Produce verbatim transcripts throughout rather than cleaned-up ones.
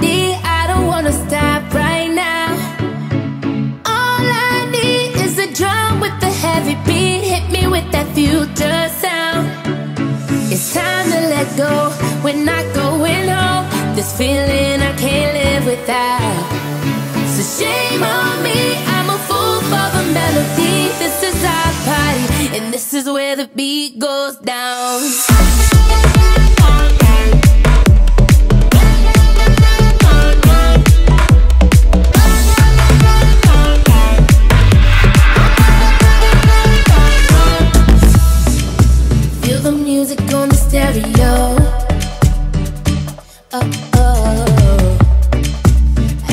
need, I don't wanna stop right now. All I need is a drum with a heavy beat. Hit me with that future sound. It's time to let go, we're not going home. This feeling I can't live without. So shame on me, I'm a fool for the melody. This is our party, and this is where the beat goes down. Music on the stereo. Oh, oh.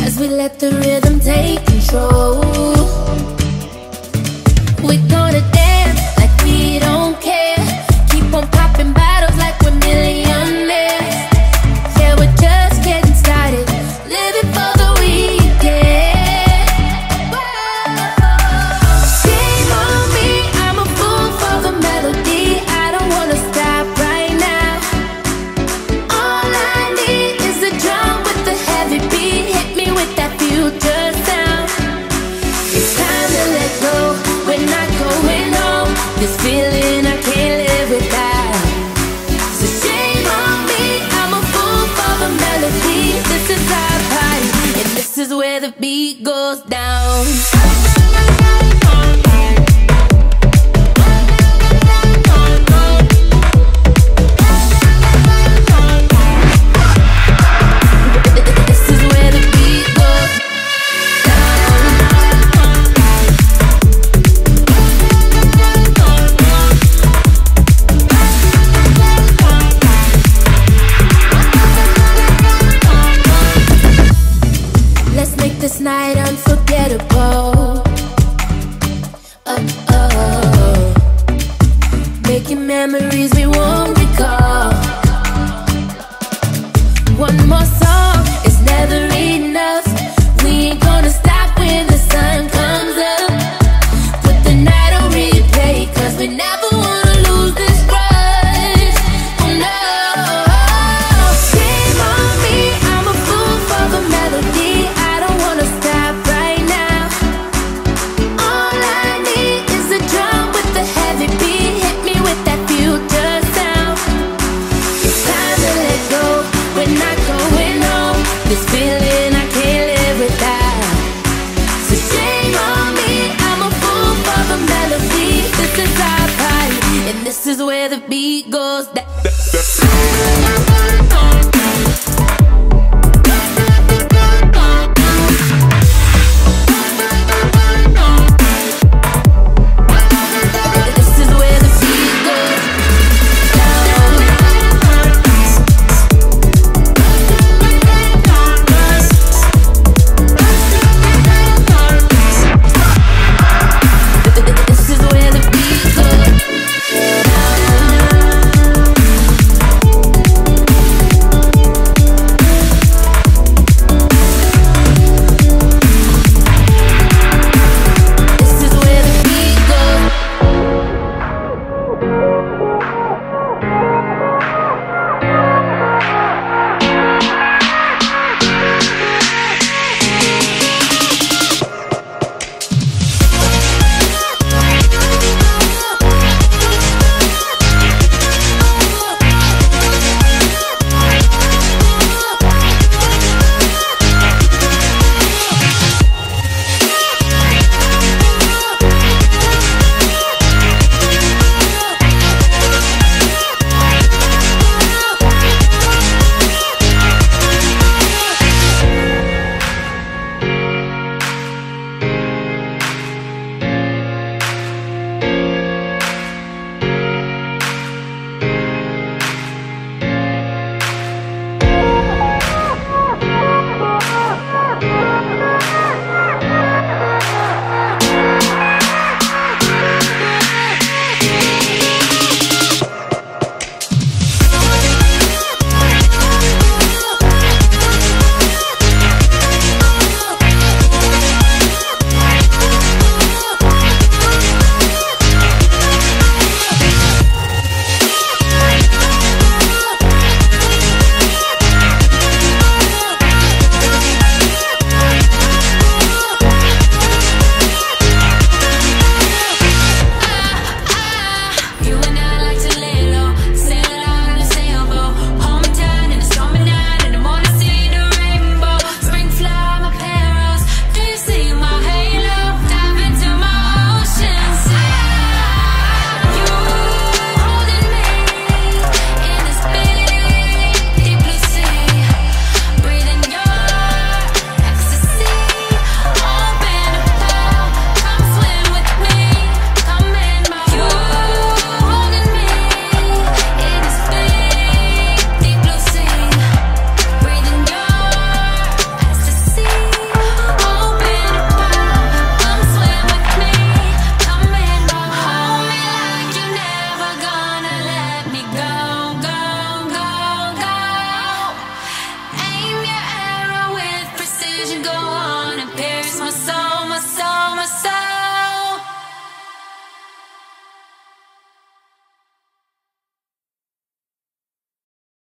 As we let the rhythm take control, we're gonna dance like we don't care. Keep on popping bottles like we're millionaires. Yeah, we're just getting started, living for the weekend. Whoa. Shame on me, I'm a fool for the melody. I don't wanna stop. This feeling I can't live without. So shame on me, I'm a fool for the melody. This is our party, and this is where the beat goes down. This night unforgettable. Oh, oh. Making memories we won't recall. One more song is never enough.